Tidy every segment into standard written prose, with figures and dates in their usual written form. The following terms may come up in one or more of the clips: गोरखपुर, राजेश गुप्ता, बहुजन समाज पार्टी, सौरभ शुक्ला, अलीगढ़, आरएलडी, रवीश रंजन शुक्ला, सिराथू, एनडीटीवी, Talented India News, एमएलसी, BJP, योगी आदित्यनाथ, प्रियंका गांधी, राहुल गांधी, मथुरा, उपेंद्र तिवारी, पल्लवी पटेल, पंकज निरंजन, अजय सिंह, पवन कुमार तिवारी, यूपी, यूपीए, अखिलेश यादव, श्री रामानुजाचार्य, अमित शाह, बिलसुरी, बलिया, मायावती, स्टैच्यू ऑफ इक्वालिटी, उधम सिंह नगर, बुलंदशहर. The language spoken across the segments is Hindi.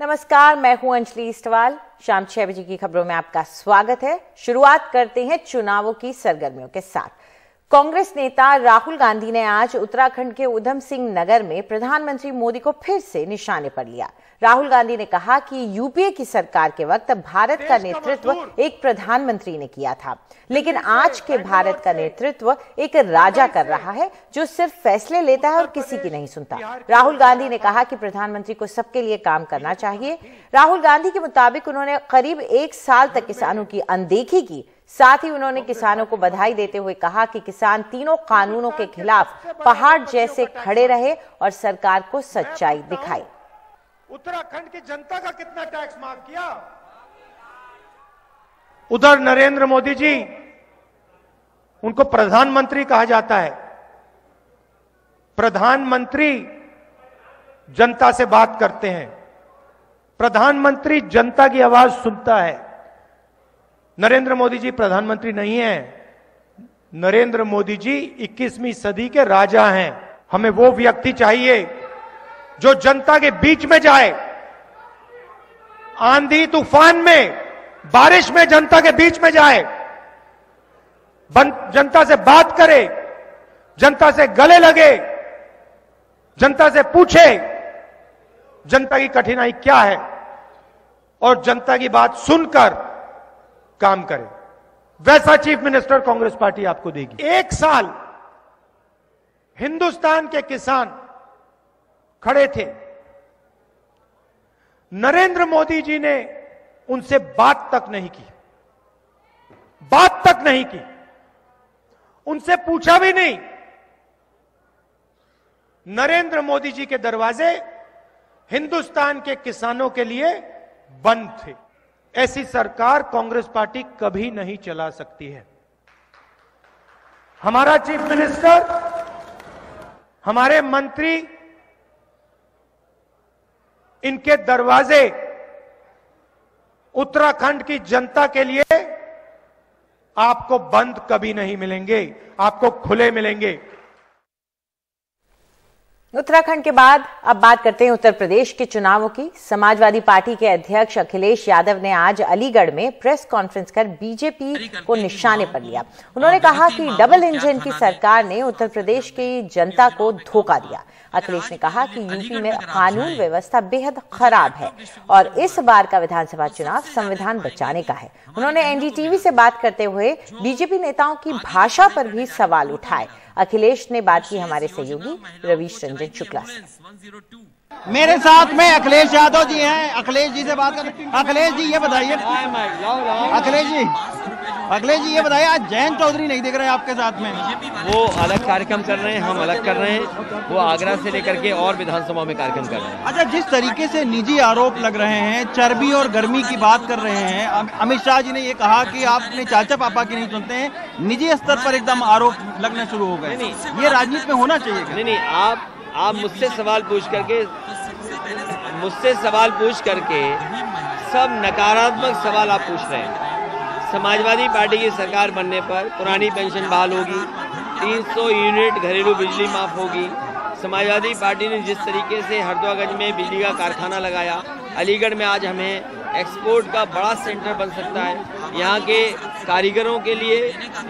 नमस्कार, मैं हूं अंजलि श्रीवास्तव। शाम 6 बजे की खबरों में आपका स्वागत है। शुरुआत करते हैं चुनावों की सरगर्मियों के साथ। कांग्रेस नेता राहुल गांधी ने आज उत्तराखंड के उधम सिंह नगर में प्रधानमंत्री मोदी को फिर से निशाने पर लिया। राहुल गांधी ने कहा कि यूपीए की सरकार के वक्त भारत का नेतृत्व एक प्रधानमंत्री ने किया था, लेकिन आज के भारत का नेतृत्व एक राजा कर रहा है जो सिर्फ फैसले लेता है और किसी की नहीं सुनता। राहुल गांधी ने कहा कि प्रधानमंत्री को सबके लिए काम करना चाहिए। राहुल गांधी के मुताबिक उन्होंने करीब 1 साल तक किसानों की अनदेखी की। साथ ही उन्होंने किसानों को बधाई देते हुए कहा कि किसान तीनों कानूनों के खिलाफ पहाड़ जैसे खड़े रहे और सरकार को सच्चाई दिखाई। उत्तराखंड की जनता का कितना टैक्स माफ किया। उधर नरेंद्र मोदी जी, उनको प्रधानमंत्री कहा जाता है। प्रधानमंत्री जनता से बात करते हैं, प्रधानमंत्री जनता की आवाज सुनता है। नरेंद्र मोदी जी प्रधानमंत्री नहीं है, नरेंद्र मोदी जी 21वीं सदी के राजा हैं। हमें वो व्यक्ति चाहिए जो जनता के बीच में जाए, आंधी तूफान में, बारिश में जनता के बीच में जाए, जनता से बात करे, जनता से गले लगे, जनता से पूछे जनता की कठिनाई क्या है और जनता की बात सुनकर काम करें। वैसा चीफ मिनिस्टर कांग्रेस पार्टी आपको देगी। 1 साल हिंदुस्तान के किसान खड़े थे। नरेंद्र मोदी जी ने उनसे बात तक नहीं की, उनसे पूछा भी नहीं। नरेंद्र मोदी जी के दरवाजे हिंदुस्तान के किसानों के लिए बंद थे। ऐसी सरकार कांग्रेस पार्टी कभी नहीं चला सकती है। हमारा चीफ मिनिस्टर, हमारे मंत्री, इनके दरवाजे उत्तराखंड की जनता के लिए आपको बंद कभी नहीं मिलेंगे, आपको खुले मिलेंगे। उत्तराखंड के बाद अब बात करते हैं उत्तर प्रदेश के चुनावों की। समाजवादी पार्टी के अध्यक्ष अखिलेश यादव ने आज अलीगढ़ में प्रेस कॉन्फ्रेंस कर बीजेपी को निशाने पर लिया। उन्होंने कहा कि डबल इंजन की सरकार ने उत्तर प्रदेश की जनता को धोखा दिया। अखिलेश ने कहा कि यूपी में कानून व्यवस्था बेहद खराब है और इस बार का विधानसभा चुनाव संविधान बचाने का है। उन्होंने एनडीटीवी से बात करते हुए बीजेपी नेताओं की भाषा पर भी सवाल उठाए। अखिलेश ने बात की हमारे सहयोगी रवीश रंजन शुक्ला से। मेरे साथ में अखिलेश यादव जी हैं। अखिलेश जी से बात कर। अखिलेश जी ये बताइए, अखिलेश जी ये बताइए आज जयंत चौधरी नहीं दिख रहे आपके साथ में। वो अलग कार्यक्रम कर रहे हैं, हम अलग कर रहे हैं। वो आगरा से लेकर के और विधानसभा में कार्यक्रम कर रहे हैं। अच्छा, जिस तरीके से निजी आरोप लग रहे हैं, चर्बी और गर्मी की बात कर रहे हैं। अमित शाह जी ने ये कहा कि आप अपने चाचा पापा की नहीं सुनते हैं। निजी स्तर पर एकदम आरोप लगना शुरू हो गए। ये राजनीति में होना चाहिए। नहीं, आप मुझसे सवाल पूछ करके सब नकारात्मक सवाल आप पूछ रहे हैं। समाजवादी पार्टी की सरकार बनने पर पुरानी पेंशन बहाल होगी, 300 यूनिट घरेलू बिजली माफ होगी। समाजवादी पार्टी ने जिस तरीके से हरदोगंज में बिजली का कारखाना लगाया, अलीगढ़ में आज हमें एक्सपोर्ट का बड़ा सेंटर बन सकता है। यहाँ के कारीगरों के लिए,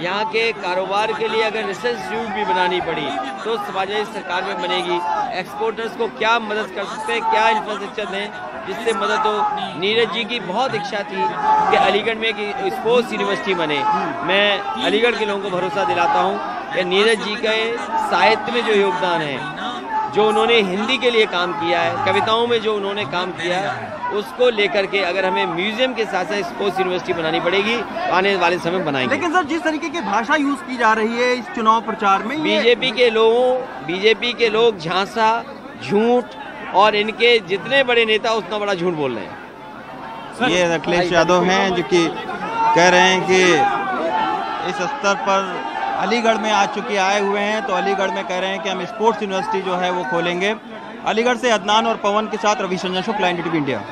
यहाँ के कारोबार के लिए अगर रिसर्च इंस्टीट्यूट भी बनानी पड़ी तो समाजवादी सरकार में बनेगी। एक्सपोर्टर्स को क्या मदद कर सकते हैं, क्या इंफ्रास्ट्रक्चर दें जिससे मदद हो। नीरज जी की बहुत इच्छा थी कि अलीगढ़ में एक स्पोर्ट्स यूनिवर्सिटी बने। मैं अलीगढ़ के लोगों को भरोसा दिलाता हूँ कि नीरज जी के साहित्य में जो योगदान है, जो उन्होंने हिंदी के लिए काम किया है, कविताओं में जो उन्होंने काम किया है, उसको लेकर के अगर हमें म्यूजियम के साथ साथ स्पोर्ट्स यूनिवर्सिटी बनानी पड़ेगी तो आने वाले समय बनाएंगे। लेकिन सर, जिस तरीके की भाषा यूज की जा रही है इस चुनाव प्रचार में, बीजेपी के लोग झांसा, झूठ और इनके जितने बड़े नेता उतना बड़ा झूठ बोल रहे हैं। सर, ये अखिलेश यादव हैं जो कि कह रहे हैं कि इस स्तर पर अलीगढ़ में आ चुके आए हुए हैं, तो अलीगढ़ में कह रहे हैं कि हम स्पोर्ट्स यूनिवर्सिटी जो है वो खोलेंगे। अलीगढ़ से अदनान और पवन के साथ रवीश रंजन शुक्ला, एनडीटीवी इंडिया।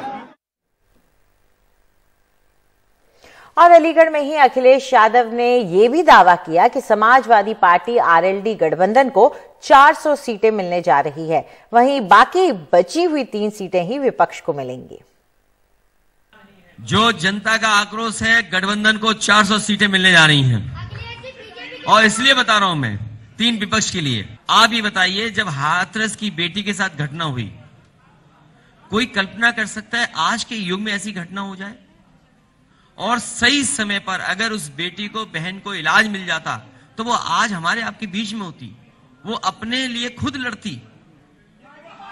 और अलीगढ़ में ही अखिलेश यादव ने ये भी दावा किया कि समाजवादी पार्टी आरएलडी गठबंधन को 400 सीटें मिलने जा रही है, वहीं बाकी बची हुई 3 सीटें ही विपक्ष को मिलेंगी। जो जनता का आक्रोश है, गठबंधन को 400 सीटें मिलने जा रही हैं और इसलिए बता रहा हूं मैं 3 विपक्ष के लिए। आप ये बताइए, जब हाथरस की बेटी के साथ घटना हुई, कोई कल्पना कर सकता है आज के युग में ऐसी घटना हो जाए? और सही समय पर अगर उस बेटी को, बहन को इलाज मिल जाता तो वो आज हमारे आपके बीच में होती, वो अपने लिए खुद लड़ती।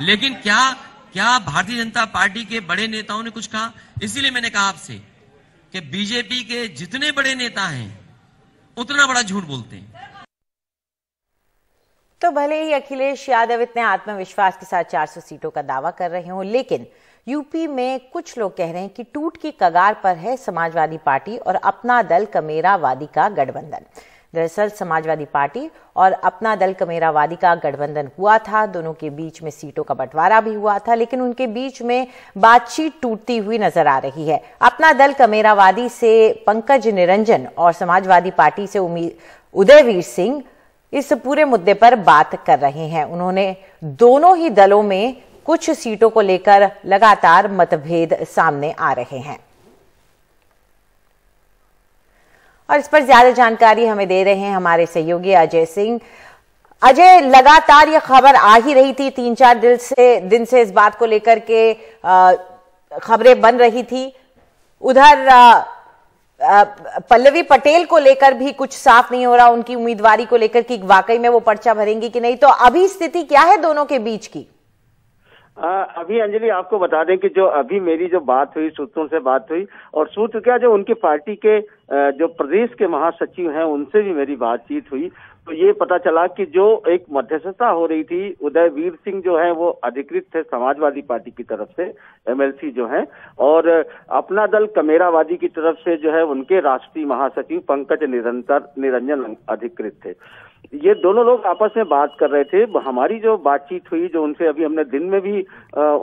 लेकिन क्या भारतीय जनता पार्टी के बड़े नेताओं ने कुछ कहा? इसीलिए मैंने कहा आपसे कि बीजेपी के जितने बड़े नेता हैं उतना बड़ा झूठ बोलते हैं। तो भले ही अखिलेश यादव इतने आत्मविश्वास के साथ 400 सीटों का दावा कर रहे हों, लेकिन यूपी में कुछ लोग कह रहे हैं कि टूट की कगार पर है समाजवादी पार्टी और अपना दल कमेरावादी का गठबंधन। दरअसल समाजवादी पार्टी और अपना दल कमेरावादी का गठबंधन हुआ था, दोनों के बीच में सीटों का बंटवारा भी हुआ था, लेकिन उनके बीच में बातचीत टूटती हुई नजर आ रही है। अपना दल कमेरावादी से पंकज निरंजन और समाजवादी पार्टी से उदयवीर सिंह इस पूरे मुद्दे पर बात कर रहे हैं। उन्होंने दोनों ही दलों में कुछ सीटों को लेकर लगातार मतभेद सामने आ रहे हैं और इस पर ज्यादा जानकारी हमें दे रहे हैं हमारे सहयोगी अजय सिंह। अजय, लगातार ये खबर आ ही रही थी, 3-4 दिन से इस बात को लेकर के खबरें बन रही थी। उधर पल्लवी पटेल को लेकर भी कुछ साफ नहीं हो रहा, उनकी उम्मीदवारी को लेकर कि वाकई में वो पर्चा भरेंगी कि नहीं, तो अभी स्थिति क्या है दोनों के बीच की? अभी अंजलि आपको बता दें कि जो अभी मेरी जो बात हुई, सूत्रों से बात हुई, और सूत्र क्या, जो उनकी पार्टी के जो प्रदेश के महासचिव हैं उनसे भी मेरी बातचीत हुई, तो ये पता चला कि जो एक मध्यस्थता हो रही थी, उदयवीर सिंह जो है वो अधिकृत थे समाजवादी पार्टी की तरफ से, एमएलसी जो है, और अपना दल कमेरावादी की तरफ से जो है उनके राष्ट्रीय महासचिव पंकज निरंजन अधिकृत थे। ये दोनों लोग आपस में बात कर रहे थे। हमारी जो बातचीत हुई, जो उनसे अभी हमने दिन में भी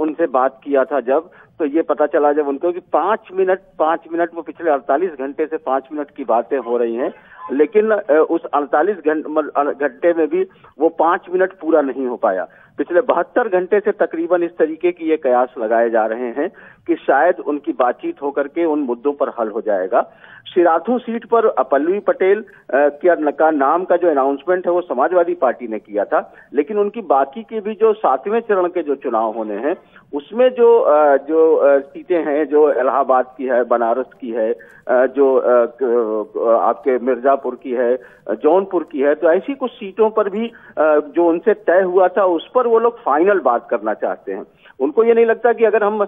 उनसे बात किया था जब, तो ये पता चला जब उनको कि 5 मिनट वो पिछले 48 घंटे से 5 मिनट की बातें हो रही हैं, लेकिन उस 48 घंटे में भी वो 5 मिनट पूरा नहीं हो पाया। पिछले 72 घंटे से तकरीबन इस तरीके की ये कयास लगाए जा रहे हैं कि शायद उनकी बातचीत होकर के उन मुद्दों पर हल हो जाएगा। सिराथू सीट पर पल्लवी पटेल का नाम का जो अनाउंसमेंट है वो समाजवादी पार्टी ने किया था, लेकिन उनकी बाकी के भी जो 7वें चरण के जो चुनाव होने हैं उसमें जो सीटें हैं, जो इलाहाबाद की है, बनारस की है, जो आपके मिर्जापुर की है, जौनपुर की है, तो ऐसी कुछ सीटों पर भी जो उनसे तय हुआ था उस पर वो लोग फाइनल बात करना चाहते हैं। उनको ये नहीं लगता कि अगर हम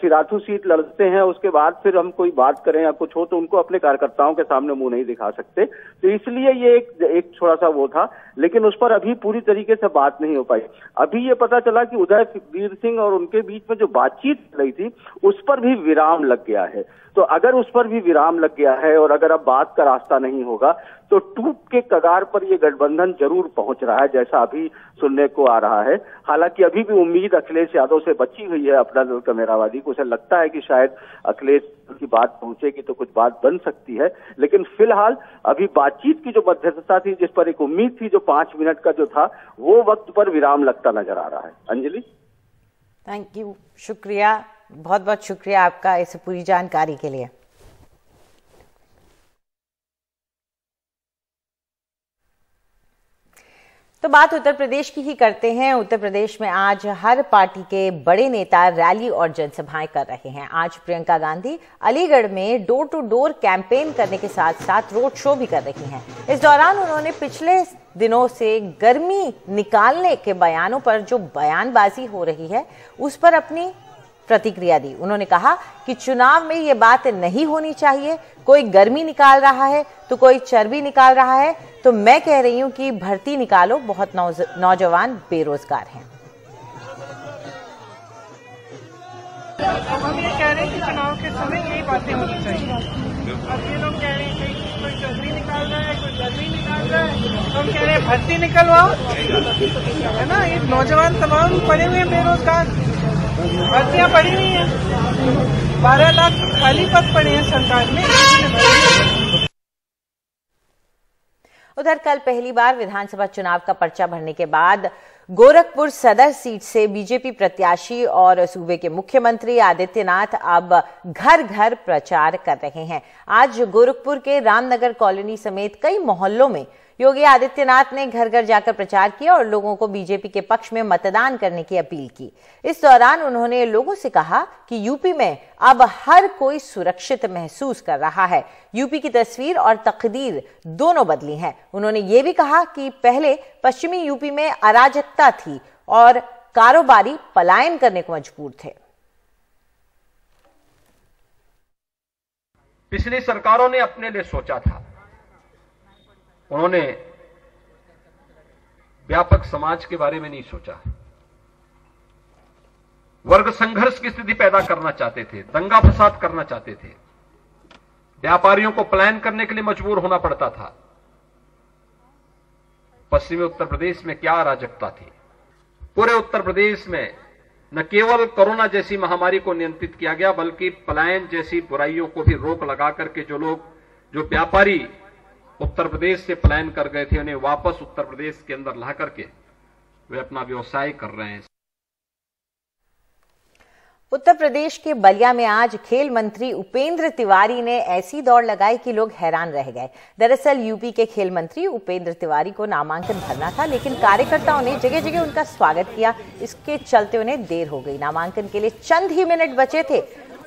सिराथू सीट लड़ते हैं उसके बाद फिर हम कोई बात करें या कुछ हो, तो उनको अपने कार्यकर्ताओं के सामने मुंह नहीं दिखा सकते, तो इसलिए ये एक थोड़ा सा वो था, लेकिन उस पर अभी पूरी तरीके से बात नहीं हो पाई। अभी ये पता चला कि उदयवीर सिंह और उनके बीच में जो बातचीत रही थी उस पर भी विराम लग गया है। तो अगर उस पर भी विराम लग गया है और अगर अब बात का रास्ता नहीं होगा तो टूट के कगार पर यह गठबंधन जरूर पहुंच रहा है, जैसा अभी सुनने को आ रहा है। हालांकि अभी भी उम्मीद अखिलेश यादव से बची हुई है, अपना दल कमेरावादी को। उसे लगता है कि शायद अखिलेश की बात पहुंचेगी तो कुछ बात बन सकती है, लेकिन फिलहाल अभी बातचीत की जो मध्यस्थता थी, जिस पर एक उम्मीद थी, जो 5 मिनट का जो था, वो वक्त पर विराम लगता नजर आ रहा है। अंजलि, थैंक यू, शुक्रिया, बहुत बहुत शुक्रिया आपका इस पूरी जानकारी के लिए। तो बात उत्तर प्रदेश की ही करते हैं। उत्तर प्रदेश में आज हर पार्टी के बड़े नेता रैली और जनसभाएं कर रहे हैं। आज प्रियंका गांधी अलीगढ़ में डोर टू डोर कैंपेन करने के साथ साथ रोड शो भी कर रही हैं। इस दौरान उन्होंने पिछले दिनों से गर्मी निकालने के बयानों पर जो बयानबाजी हो रही है उस पर अपनी प्रतिक्रिया दी। उन्होंने कहा कि चुनाव में ये बात नहीं होनी चाहिए, कोई गर्मी निकाल रहा है तो कोई चर्बी निकाल रहा है, तो मैं कह रही हूं कि भर्ती निकालो, बहुत नौजवान बेरोजगार हैं। हम ये कह रहे हैं कि चुनाव के समय यही बातें होनी चाहिए। अब ये लोग कह रहे हैं कि कोई चर्बी निकाल रहा है, कोई गर्मी निकाल रहा है, तो हम कह रहे हैं भर्ती निकलवाओ, है ना। ये नौजवान तमाम पड़े हुए बेरोजगार, भर्तियाँ पड़ी हुई हैं, 12 लाख खाली पद पड़े हैं सरकार में। उधर कल पहली बार विधानसभा चुनाव का पर्चा भरने के बाद गोरखपुर सदर सीट से बीजेपी प्रत्याशी और सूबे के मुख्यमंत्री आदित्यनाथ अब घर घर प्रचार कर रहे हैं। आज गोरखपुर के रामनगर कॉलोनी समेत कई मोहल्लों में योगी आदित्यनाथ ने घर घर जाकर प्रचार किया और लोगों को बीजेपी के पक्ष में मतदान करने की अपील की। इस दौरान उन्होंने लोगों से कहा कि यूपी में अब हर कोई सुरक्षित महसूस कर रहा है। यूपी की तस्वीर और तकदीर दोनों बदली हैं। उन्होंने ये भी कहा कि पहले पश्चिमी यूपी में अराजकता थी और कारोबारी पलायन करने को मजबूर थे। पिछली सरकारों ने अपने लिए सोचा था, उन्होंने व्यापक समाज के बारे में नहीं सोचा। वर्ग संघर्ष की स्थिति पैदा करना चाहते थे, दंगा फसाद करना चाहते थे, व्यापारियों को पलायन करने के लिए मजबूर होना पड़ता था। पश्चिमी उत्तर प्रदेश में क्या अराजकता थी। पूरे उत्तर प्रदेश में न केवल कोरोना जैसी महामारी को नियंत्रित किया गया, बल्कि पलायन जैसी बुराइयों को भी रोक लगा करके जो व्यापारी उत्तर प्रदेश से पलायन कर गए थे, उन्हें वापस उत्तर प्रदेश के अंदर ला करके वे अपना व्यवसाय कर रहे हैं। उत्तर प्रदेश के बलिया में आज खेल मंत्री उपेंद्र तिवारी ने ऐसी दौड़ लगाई कि लोग हैरान रह गए। दरअसल यूपी के खेल मंत्री उपेंद्र तिवारी को नामांकन भरना था, लेकिन कार्यकर्ताओं ने जगह जगह उनका स्वागत किया। इसके चलते उन्हें देर हो गई। नामांकन के लिए चंद ही मिनट बचे थे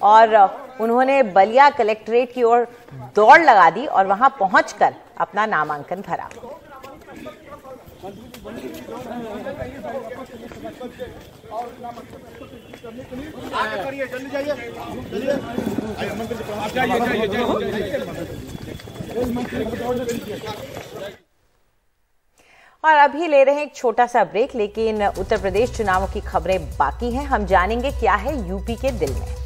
और उन्होंने बलिया कलेक्ट्रेट की ओर दौड़ लगा दी और वहां पहुंचकर अपना नामांकन भरा। और अभी ले रहे हैं एक छोटा सा ब्रेक, लेकिन उत्तर प्रदेश चुनावों की खबरें बाकी हैं। हम जानेंगे क्या है यूपी के दिल में।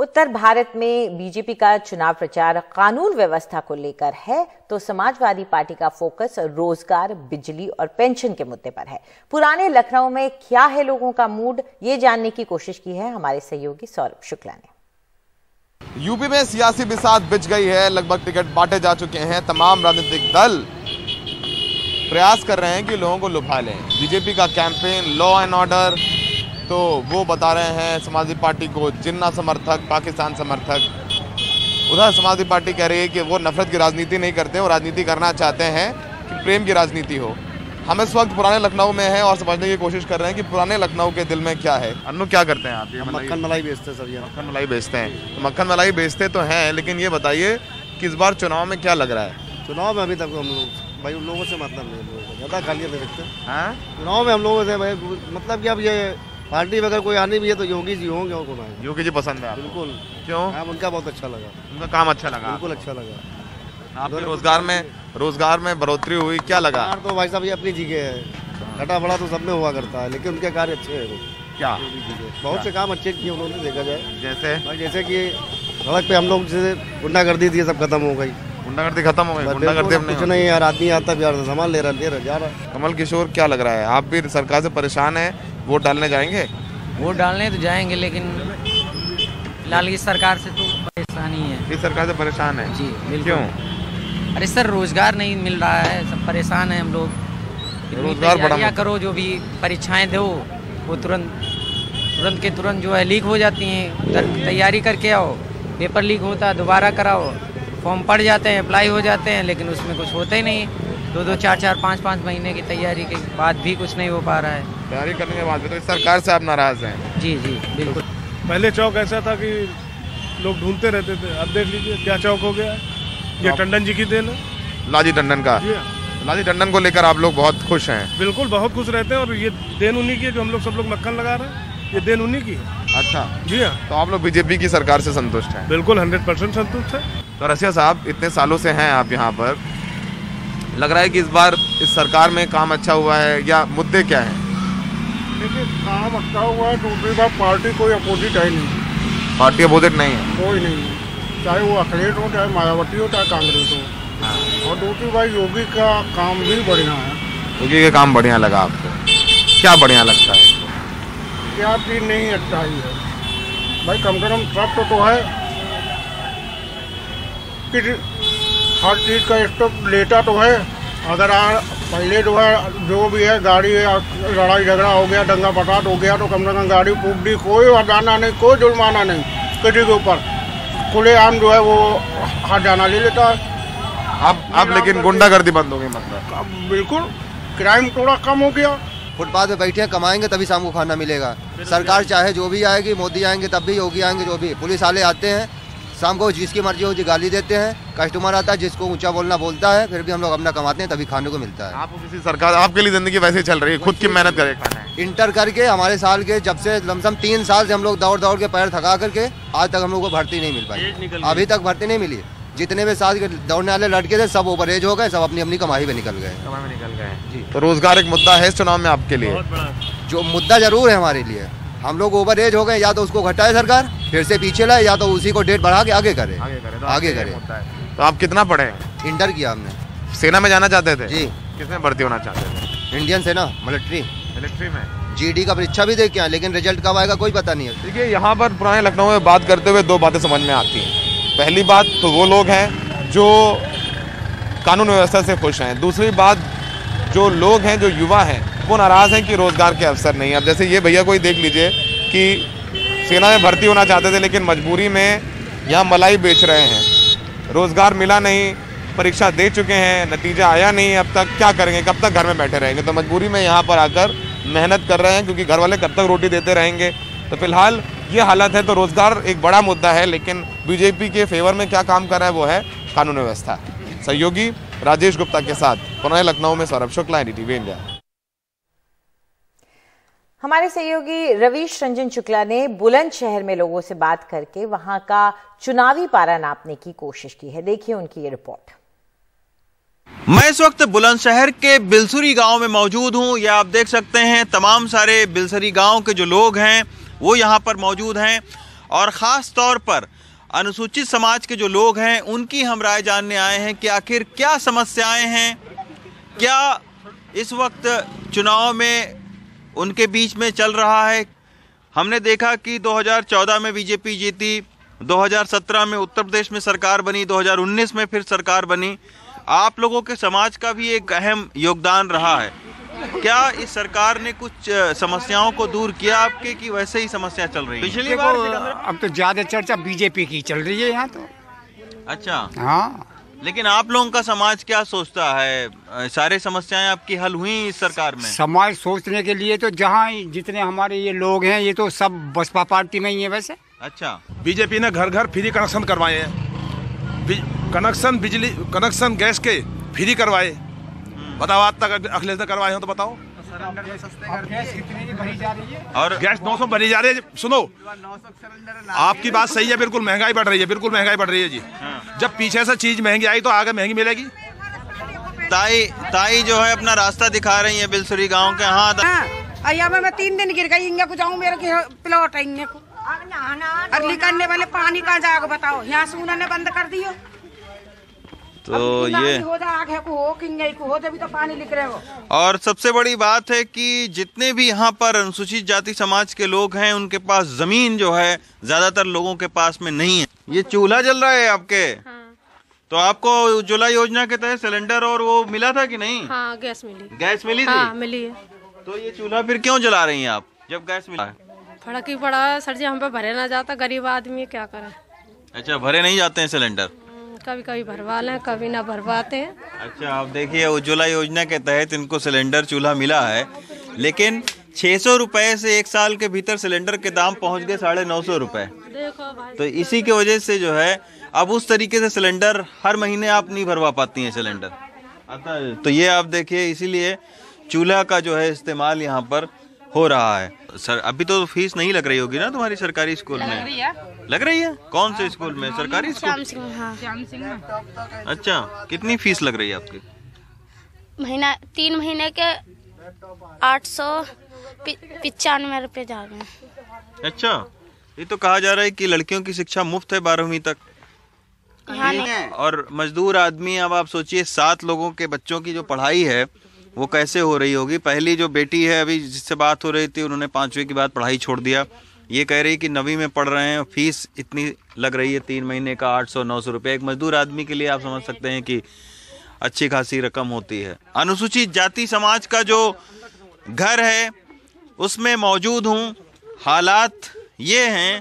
उत्तर भारत में बीजेपी का चुनाव प्रचार कानून व्यवस्था को लेकर है, तो समाजवादी पार्टी का फोकस रोजगार, बिजली और पेंशन के मुद्दे पर है। पुराने लखनऊ में क्या है लोगों का मूड, ये जानने की कोशिश की है हमारे सहयोगी सौरभ शुक्ला ने। यूपी में सियासी बिसात बिछ गई है, लगभग टिकट बांटे जा चुके हैं। तमाम राजनीतिक दल प्रयास कर रहे हैं कि लोगों को लुभा लें। बीजेपी का कैंपेन लॉ एंड ऑर्डर, तो वो बता रहे हैं समाजवादी पार्टी को जिन्ना समर्थक, पाकिस्तान समर्थक। उधर समाजवादी पार्टी कह रही है कि वो नफरत की राजनीति नहीं करते, वो राजनीति करना चाहते हैं कि प्रेम की राजनीति हो। हम इस वक्त पुराने लखनऊ में हैं और समझने की कोशिश कर रहे हैं कि पुराने लखनऊ के दिल में क्या है। अन्नू, क्या करते हैं आप? मक्खन मलाई बेचते हैं सर। ये मक्खन मलाई बेचते हैं, तो मक्खन मलाई बेचते तो हैं, लेकिन ये बताइए कि इस बार चुनाव में क्या लग रहा है? चुनाव में अभी तक हम लोग भाई उन लोगों से मतलब नहीं, ज़्यादा खाली देखते हैं। चुनाव में हम लोगों से भाई मतलब कि अब ये पार्टी में अगर कोई आनी भी है तो योगी जी होंगे। और कौन आएगा? योगी जी पसंद है? बिल्कुल। क्यों? उनका बहुत अच्छा लगा, उनका काम अच्छा लगा। बिल्कुल अच्छा लगा। आपको रोजगार में बढ़ोतरी हुई, क्या लगा? तो भाई साहब ये अपनी जगह है, घटा बड़ा तो सब में हुआ करता है, लेकिन उनके कार्य अच्छे हैं। क्या बहुत से काम अच्छे किए उन्होंने, देखा जाए जैसे कि सड़क पे हम लोग जैसे गुंडागर्दी थी, सब खत्म हो गई। गुंडागर्दी खत्म हो गई? गुंडागर्दी कुछ नहीं यार, आदमी आता भी सामान ले रहा जा रहा। कमल किशोर, क्या लग रहा है? आप भी सरकार से परेशान है, वोट डालने जाएंगे? वोट डालने तो जाएंगे, लेकिन फिलहाल इस सरकार से तो परेशानी है। इस सरकार से परेशान है जी? बिल्कुल। क्यों? अरे सर रोजगार नहीं मिल रहा है, सब परेशान है हम लोग। रोजगार बढ़ाया करो, जो भी परीक्षाएं दो वो तुरंत जो है लीक हो जाती हैं। तैयारी करके आओ, पेपर लीक होता है, दोबारा कराओ, फॉर्म पड़ जाते हैं, अप्लाई हो जाते हैं, लेकिन उसमें कुछ होता ही नहीं। 2-2, 4-4, 5-5 महीने की तैयारी के बाद भी कुछ नहीं हो पा रहा है। तैयारी करने के बाद भी तो सरकार से आप नाराज हैं? जी जी बिल्कुल। पहले चौक ऐसा था कि लोग ढूंढते रहते थे, अब देख लीजिए क्या चौक हो गया। ये टंडन जी की देन है, लालजी टंडन का। लालजी टंडन को लेकर आप लोग बहुत खुश हैं? बिल्कुल, बहुत खुश रहते हैं, और ये देन उन्हीं की है जो हम लोग सब लोग मक्खन लगा रहे हैं, ये देन उन्हीं की है। अच्छा जी हाँ। तो आप लोग बीजेपी की सरकार से संतुष्ट हैं? बिल्कुल 100% संतुष्ट है। तो रसिया साहब, इतने सालों से हैं आप यहाँ पर, लग रहा है कि इस बार इस सरकार में काम अच्छा हुआ है या मुद्दे क्या हैं? देखिए, काम अच्छा हुआ है। दूसरी बात, पार्टी कोई अपोजिट है नहीं, पार्टी अपोजिट नहीं है, कोई नहीं है, चाहे वो अखिलेश हो, चाहे मायावती हो, चाहे कांग्रेस हो। और दूसरी बात, योगी का काम भी बढ़िया है। योगी का काम बढ़िया लगा आपको? क्या बढ़िया लगता है? क्या चीज नहीं अच्छा ही है भाई, कम से कम ट्रक तो है कि हर चीज़ का स्टॉक लेटा तो है। अगर पहले जो है, जो भी है गाड़ी लड़ाई झगड़ा हो गया, दंगा फसाद हो गया, तो कम से कम गाड़ी फूक दी, कोई हटाना नहीं, कोई जुर्माना नहीं किसी के ऊपर, खुलेआम जो है वो हटाना ले लेता है। अब लेकिन गुंडागर्दी बंद हो गई, मतलब अब बिल्कुल क्राइम थोड़ा कम हो गया। फुटपाथ पे बैठे कमाएंगे तभी शाम को खाना मिलेगा। सरकार चाहे जो भी आएगी, मोदी आएंगे तब भी, योगी आएंगे जो भी, पुलिस वाले आते हैं शाम को, जिसकी मर्जी होती गाली देते हैं। कस्टमर आता है जिसको ऊंचा बोलना बोलता है, फिर भी हम लोग अपना कमाते हैं, तभी खाने को मिलता है आपको। किसी सरकार आपके लिए जिंदगी वैसे चल रही है, खुद की मेहनत करे खाना है। इंटर करके हमारे साल के जब से लमसम 3 साल से हम लोग दौड़ दौड़ के पैर थका करके आज तक हम लोग को भर्ती नहीं मिल पाई, अभी तक भर्ती नहीं मिली। जितने भी साल के दौड़ने वाले लड़के थे सब ओवर एज हो गए, सब अपनी अपनी कमाई पे निकल गए, कमाई में निकल गए जी। तो रोजगार एक मुद्दा है चुनाव में आपके लिए? जो मुद्दा जरूर है हमारे लिए। हम लोग ओवर एज हो गए, या तो उसको घटाए सरकार, फिर से पीछे लाए, या तो उसी को डेट बढ़ा के आगे करे। तो आप कितना पढ़े? इंटर किया हमने। सेना में जाना चाहते थे जी? किसमें भर्ती होना चाहते थे? इंडियन सेना, मिलिट्री। मिलिट्री में जीडी का परीक्षा भी दे के आए, लेकिन रिजल्ट कब आएगा कोई पता नहीं है। देखिए, यहाँ पर पुराने लखनऊ में बात करते हुए दो बातें समझ में आती हैं। पहली बात तो वो लोग हैं जो कानून व्यवस्था से खुश हैं, दूसरी बात जो लोग हैं, जो युवा हैं, वो नाराज़ हैं कि रोज़गार के अवसर नहीं है। अब जैसे ये भैया कोई देख लीजिए कि सेना में भर्ती होना चाहते थे, लेकिन मजबूरी में यहाँ मलाई बेच रहे हैं, रोज़गार मिला नहीं, परीक्षा दे चुके हैं, नतीजा आया नहीं, अब तक क्या करेंगे, कब तक घर में बैठे रहेंगे? तो मजबूरी में यहाँ पर आकर मेहनत कर रहे हैं, क्योंकि घर वाले कब तक रोटी देते रहेंगे। तो फिलहाल ये हालत है। तो रोज़गार एक बड़ा मुद्दा है, लेकिन बीजेपी के फेवर में क्या काम कर रहा है वो है कानून व्यवस्था। सहयोगी राजेश गुप्ता के साथ पुनः लखनऊ में सौरभ शुक्ला, एनडीटीवी इंडिया। हमारे सहयोगी रवीश रंजन शुक्ला ने बुलंदशहर में लोगों से बात करके वहां का चुनावी पारा नापने की कोशिश की है। देखिए उनकी ये रिपोर्ट। मैं इस वक्त बुलंदशहर के बिलसुरी गांव में मौजूद हूं। यह आप देख सकते हैं, तमाम सारे बिलसुरी गांव के जो लोग हैं वो यहां पर मौजूद हैं, और ख़ास तौर पर अनुसूचित समाज के जो लोग हैं उनकी हम राय जानने आए हैं कि आखिर क्या समस्याएं हैं, क्या इस वक्त चुनाव में उनके बीच में चल रहा है। हमने देखा कि 2014 में बीजेपी जीती, 2017 में उत्तर प्रदेश में सरकार बनी, 2019 में फिर सरकार बनी। आप लोगों के समाज का भी एक अहम योगदान रहा है। क्या इस सरकार ने कुछ समस्याओं को दूर किया आपके, कि वैसे ही समस्या चल रही है? पिछली बार अब तो ज़्यादा चर्चा बीजेपी की चल रही है यहाँ तो। अच्छा, हाँ। लेकिन आप लोगों का समाज क्या सोचता है? सारे समस्याएं आपकी हल हुई इस सरकार में? समाज सोचने के लिए तो जहाँ जितने हमारे ये लोग हैं, ये तो सब बसपा पार्टी में ही है वैसे। अच्छा, बीजेपी ने घर घर फ्री कनेक्शन करवाए हैं, कनेक्शन बिजली कनेक्शन गैस के फ्री करवाए, बताओ आज तक अखिलेश ने करवाए हो तो बताओ। और गैस 900 भरी जा रही है। सुनो, आपकी बात सही है, बिल्कुल महंगाई बढ़ रही है, बिल्कुल महंगाई बढ़ रही है जी। जब पीछे से चीज महंगी आई तो आगे महंगी मिलेगी। ताई जो है अपना रास्ता दिखा रही है बिलसुरी गांव के। हाँ, मैं 3 दिन गिर गई, इंगे को जाऊँ मेरे प्लॉट इंगे को अर्ली करने वाले पानी कहाँ जाएगा बताओ, यहाँ से उन्होंने बंद कर दियो। तो ये हो पानी लिख रहे हो। और सबसे बड़ी बात है कि जितने भी यहाँ पर अनुसूचित जाति समाज के लोग हैं उनके पास जमीन जो है ज्यादातर लोगों के पास में नहीं है। ये चूल्हा जल रहा है आपके? हाँ। तो आपको उज्ज्वला योजना के तहत सिलेंडर और वो मिला था कि नहीं? हाँ, गैस मिली। गैस मिली थी? हाँ, मिली है। तो ये चूल्हा फिर क्यों जला रही है आप जब गैस मिला? फड़क ही पड़ा है सर जी, हम पे भरे ना जाता, गरीब आदमी क्या करे। अच्छा, भरे नहीं जाते हैं सिलेंडर? कभी कभी भरवा लें, कभी ना भरवाते हैं। अच्छा, आप देखिए उज्ज्वला योजना के तहत इनको सिलेंडर चूल्हा मिला है, लेकिन 600 रुपए से 1 साल के भीतर सिलेंडर के दाम पहुंच गए 950 रुपए। तो इसी के वजह से जो है अब उस तरीके से सिलेंडर हर महीने आप नहीं भरवा पाती हैं सिलेंडर। अच्छा, तो ये आप देखिए, इसीलिए चूल्हा का जो है इस्तेमाल यहाँ पर हो रहा है। सर, अभी तो फीस नहीं लग रही होगी ना तुम्हारी सरकारी स्कूल में? लग रही है। कौन से स्कूल में? सरकारी स्कूल। अच्छा, कितनी फीस लग रही है आपकी? तीन महीने के 895 रुपये जा रहे हैं। अच्छा, ये तो कहा जा रहा है कि लड़कियों की शिक्षा मुफ्त है 12वीं तक और मजदूर आदमी, अब आप सोचिए 7 लोगों के बच्चों की जो पढ़ाई है वो कैसे हो रही होगी। पहली जो बेटी है अभी जिससे बात हो रही थी, उन्होंने 5वीं के बाद पढ़ाई छोड़ दिया, ये कह रही कि 9वीं में पढ़ रहे हैं, फीस इतनी लग रही है 3 महीने का 800-900 रुपया। एक मजदूर आदमी के लिए आप समझ सकते हैं कि अच्छी खासी रकम होती है। अनुसूचित जाति समाज का जो घर है उसमें मौजूद हूँ, हालात ये हैं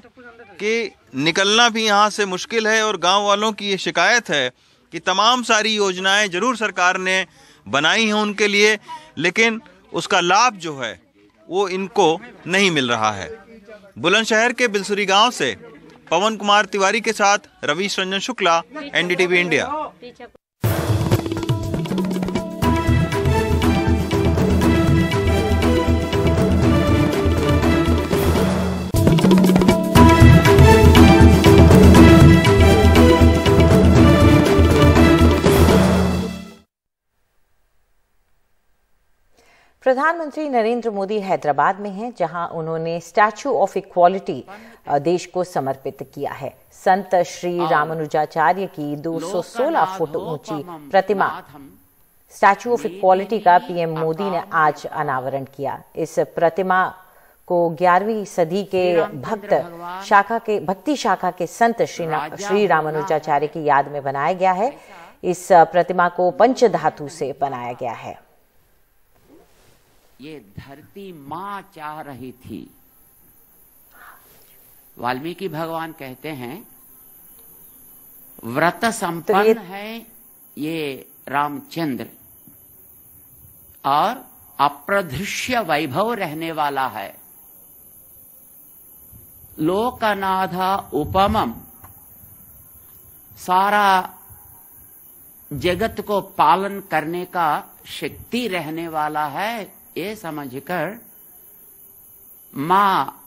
कि निकलना भी यहाँ से मुश्किल है और गांव वालों की ये शिकायत है कि तमाम सारी योजनाएं जरूर सरकार ने बनाई हैं उनके लिए, लेकिन उसका लाभ जो है वो इनको नहीं मिल रहा है। बुलंदशहर के बिलसुरी गांव से पवन कुमार तिवारी के साथ रवीश रंजन शुक्ला, एनडीटीवी इंडिया। प्रधानमंत्री नरेंद्र मोदी हैदराबाद में हैं, जहां उन्होंने स्टैच्यू ऑफ इक्वालिटी देश को समर्पित किया है। संत श्री रामानुजाचार्य की 216 फुट ऊंची प्रतिमा स्टैच्यू ऑफ इक्वालिटी का पीएम मोदी ने आज अनावरण किया। इस प्रतिमा को 11वीं सदी के भक्ति शाखा के संत श्री रामानुजाचार्य की याद में बनाया गया है। इस प्रतिमा को पंच धातु से बनाया गया है। ये धरती माँ चाह रही थी। वाल्मीकि भगवान कहते हैं व्रत संपन्न है ये रामचंद्र और अप्रदृश्य वैभव रहने वाला है। लोकनाथा उपमम, सारा जगत को पालन करने का शक्ति रहने वाला है, ये समझकर माँ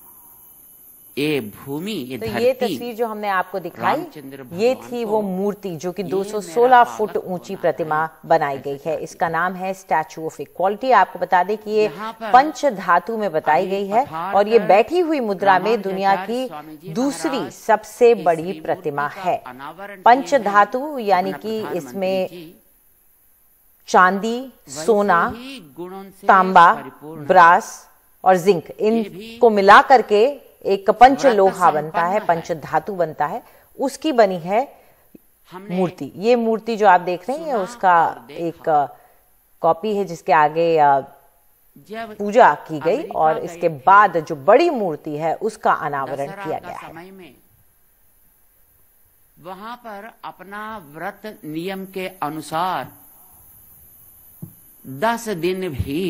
ये भूमि ये धरती। तो ये तस्वीर जो हमने आपको दिखाई, ये थी वो मूर्ति जो कि 216 फुट ऊंची प्रतिमा बनाई गई है। इसका नाम है स्टैच्यू ऑफ इक्वालिटी। आपको बता दें कि ये पंच धातु में बताई गई है और ये बैठी हुई मुद्रा में दुनिया की दूसरी सबसे बड़ी प्रतिमा है। पंच धातु यानी कि इसमें चांदी, सोना, तांबा, ब्रास और जिंक, इनको मिला करके एक पंच लोहा बनता है, पंच धातु बनता है, उसकी बनी है मूर्ति। ये मूर्ति जो आप देख रहे हैं उसका एक कॉपी है जिसके आगे पूजा की गई और इसके बाद जो बड़ी मूर्ति है उसका अनावरण किया गया है। वहां पर अपना व्रत नियम के अनुसार 10 दिन भी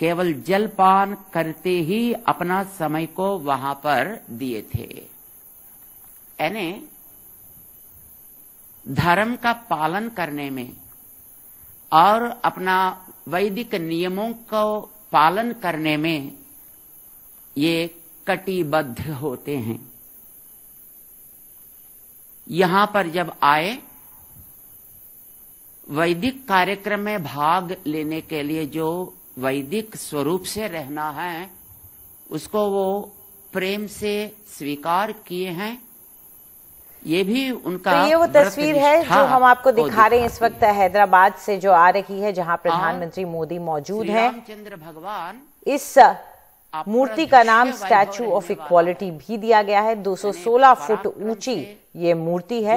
केवल जलपान करते ही अपना समय को वहां पर दिए थे। यानी धर्म का पालन करने में और अपना वैदिक नियमों को पालन करने में ये कटिबद्ध होते हैं। यहां पर जब आए वैदिक कार्यक्रम में भाग लेने के लिए, जो वैदिक स्वरूप से रहना है उसको वो प्रेम से स्वीकार किए हैं। ये भी उनका तो ये वो तस्वीर है जो हम आपको दिखा रहे हैं इस वक्त हैदराबाद से जो आ रही है, जहां प्रधानमंत्री मोदी मौजूद हैं। चंद्र भगवान, इस मूर्ति का नाम स्टैच्यू ऑफ इक्वालिटी भी दिया गया है। 216 फुट ऊंची ये मूर्ति है।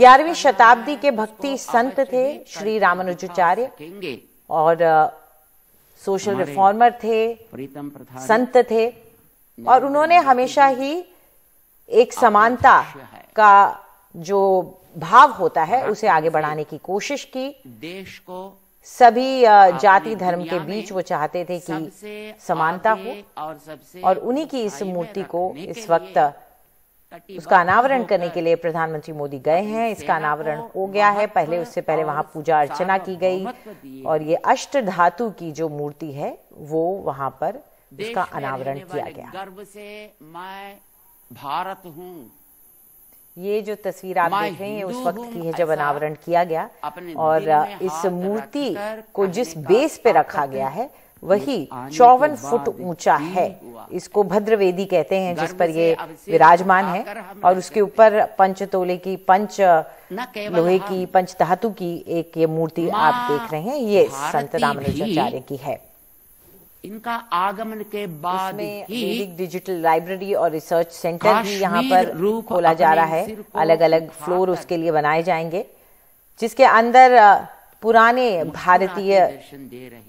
11वीं शताब्दी के भक्ति संत थे श्री रामानुजाचार्य और सोशल रिफॉर्मर थे, संत थे और उन्होंने हमेशा ही एक समानता का जो भाव होता है उसे आगे बढ़ाने की कोशिश की। देश को सभी जाति धर्म के बीच वो चाहते थे कि समानता हो और उन्हीं की इस मूर्ति को इस वक्त उसका अनावरण करने के लिए प्रधानमंत्री मोदी गए हैं। इसका अनावरण हो गया है। पहले उससे पहले वहां पूजा अर्चना की गई और ये अष्ट धातु की जो मूर्ति है वो वहां पर इसका अनावरण किया गया। गर्व से मैं भारत हूँ, ये जो तस्वीर आप देख रहे हैं उस वक्त की है जब अनावरण किया गया, और इस मूर्ति को जिस बेस पे रखा गया है वही 54 फुट ऊंचा है। इसको भद्रवेदी कहते हैं जिस पर ये विराजमान है, और उसके ऊपर पंचतोले की लोहे की पंचधातु की एक ये मूर्ति आप देख रहे हैं, ये संत रामानुजाचार्य की है। इनका आगमन के बाद ही डिजिटल लाइब्रेरी और रिसर्च सेंटर भी यहाँ पर खोला जा रहा है। अलग अलग फ्लोर उसके लिए बनाए जाएंगे, जिसके अंदर पुराने भारतीय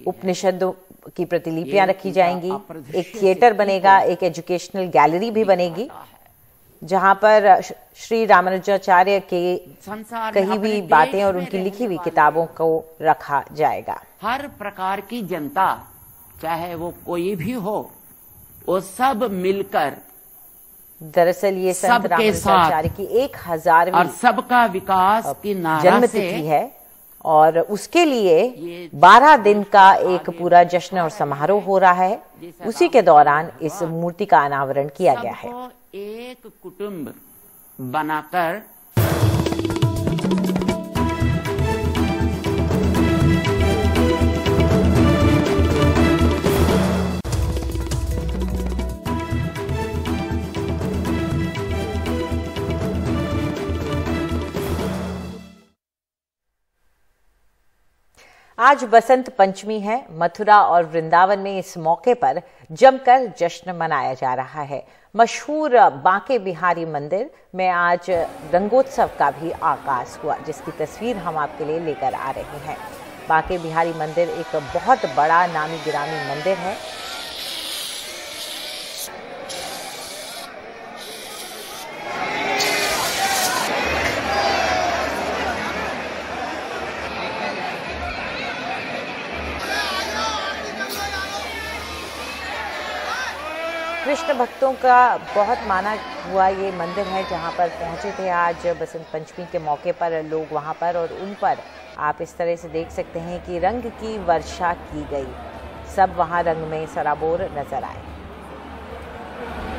उपनिषदों की प्रतिलिपियां रखी जाएंगी। एक थिएटर बनेगा, एक एजुकेशनल गैलरी भी बनेगी, जहां पर श्री रामानुजाचार्य के कही हुई बातें और उनकी लिखी हुई किताबों को रखा जाएगा। हर प्रकार की जनता, चाहे वो कोई भी हो, वो सब मिलकर दरअसल ये संत रामानुजाचार्य की 1000वीं और सबका विकास की जन्मतिथि है, और उसके लिए 12 दिन का एक पूरा जश्न और समारोह हो रहा है। उसी के दौरान इस मूर्ति का अनावरण किया गया है। एक कुटुंब बनाकर आज बसंत पंचमी है। मथुरा और वृंदावन में इस मौके पर जमकर जश्न मनाया जा रहा है। मशहूर बांके बिहारी मंदिर में आज रंगोत्सव का भी आगाज हुआ, जिसकी तस्वीर हम आपके लिए लेकर आ रहे हैं। बांके बिहारी मंदिर एक बहुत बड़ा नामी गिरामी मंदिर है। कृष्ण भक्तों का बहुत माना हुआ ये मंदिर है, जहां पर पहुंचे थे आज बसंत पंचमी के मौके पर लोग वहां पर, और उन पर आप इस तरह से देख सकते हैं कि रंग की वर्षा की गई। सब वहां रंग में सराबोर नजर आए।